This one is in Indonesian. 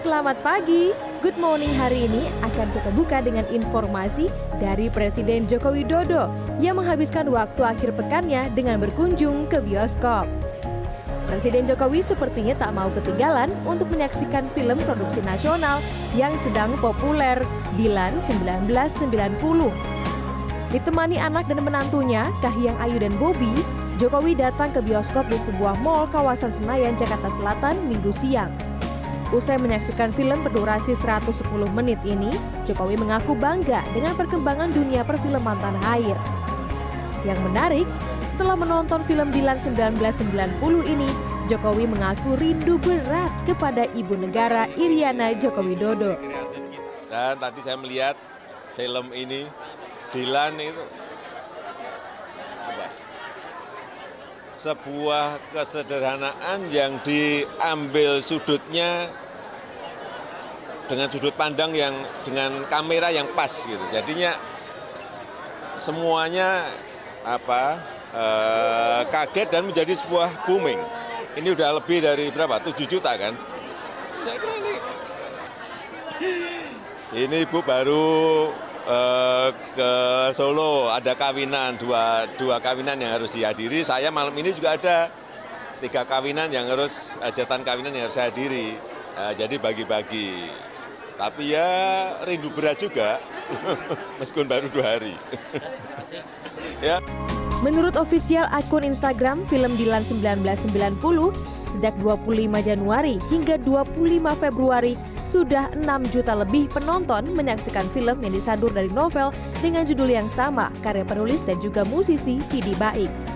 Selamat pagi, Good Morning hari ini akan kita buka dengan informasi dari Presiden Joko Widodo yang menghabiskan waktu akhir pekannya dengan berkunjung ke bioskop. Presiden Jokowi sepertinya tak mau ketinggalan untuk menyaksikan film produksi nasional yang sedang populer, Dilan 1990. Ditemani anak dan menantunya, Kahiyang Ayu dan Bobby, Jokowi datang ke bioskop di sebuah mal kawasan Senayan, Jakarta Selatan, Minggu siang. Usai menyaksikan film berdurasi 110 menit ini, Jokowi mengaku bangga dengan perkembangan dunia perfilman tanah air. Yang menarik, setelah menonton film Dilan 1990 ini, Jokowi mengaku rindu berat kepada ibu negara Iriana Jokowi Widodo. Dan tadi saya melihat film ini, Dilan itu sebuah kesederhanaan yang diambil sudutnya dengan sudut pandang yang dengan kamera yang pas gitu. Jadinya semuanya kaget dan menjadi sebuah booming. Ini udah lebih dari berapa? 7 juta kan? Ini Ibu baru ke Solo, ada kawinan, dua kawinan yang harus dihadiri. Saya malam ini juga ada 3 kawinan yang harus, hajatan kawinan yang harus saya hadiri. Jadi bagi-bagi. Tapi ya rindu berat juga, meskipun baru 2 hari. Ya. Menurut ofisial akun Instagram, film Dilan 1990 sejak 25 Januari hingga 25 Februari sudah 6 juta lebih penonton menyaksikan film yang disadur dari novel dengan judul yang sama, karya penulis dan juga musisi Pidi Baik.